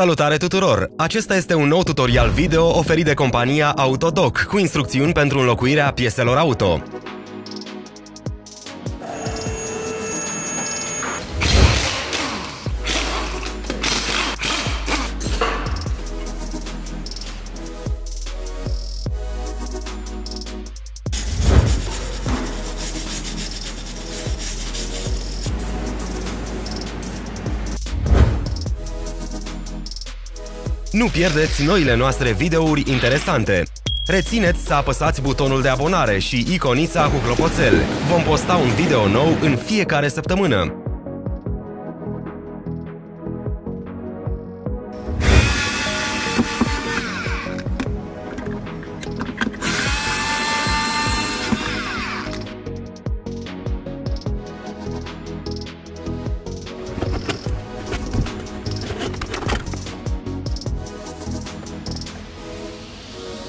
Salutare tuturor! Acesta este un nou tutorial video oferit de compania Autodoc cu instrucțiuni pentru înlocuirea pieselor auto. Nu pierdeți noile noastre videouri interesante! Rețineți să apăsați butonul de abonare și iconița cu clopoțel. Vom posta un video nou în fiecare săptămână.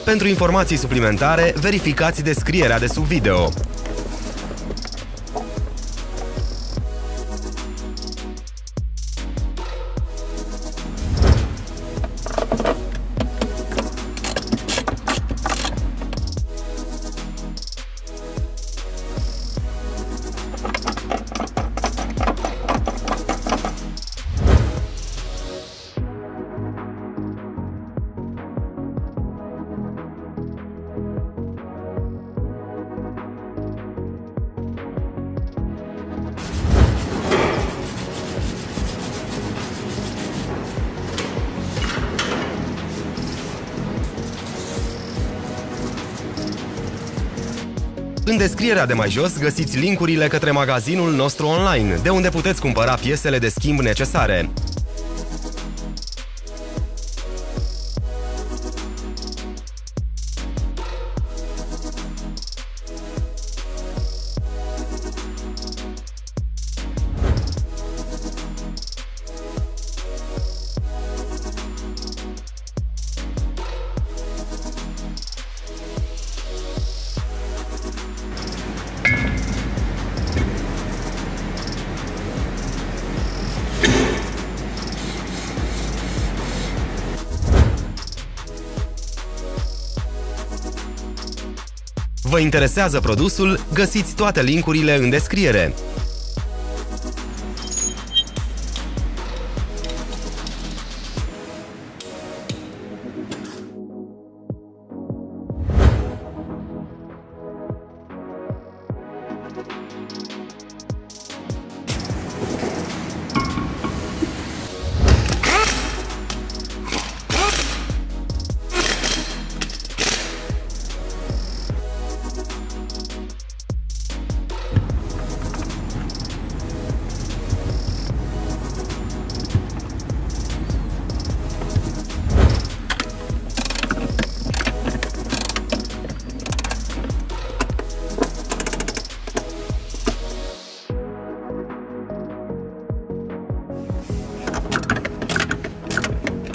Pentru informații suplimentare, verificați descrierea de sub video. În descrierea de mai jos găsiți linkurile către magazinul nostru online, de unde puteți cumpăra piesele de schimb necesare. Vă interesează produsul? Găsiți toate linkurile în descriere.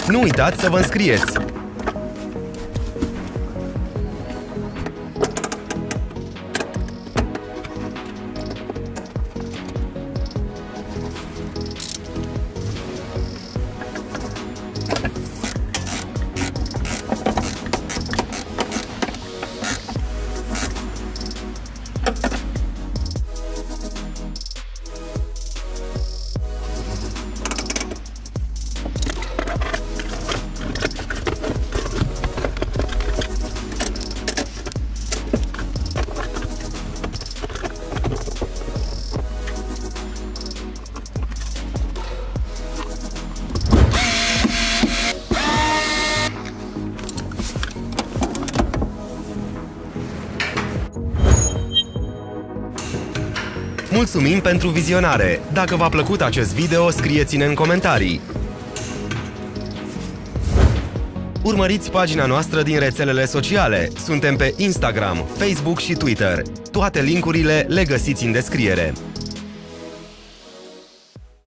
Nu uitați să vă înscrieți! Mulțumim pentru vizionare! Dacă v-a plăcut acest video, scrieți-ne în comentarii! Urmăriți pagina noastră din rețelele sociale. Suntem pe Instagram, Facebook și Twitter. Toate linkurile le găsiți în descriere.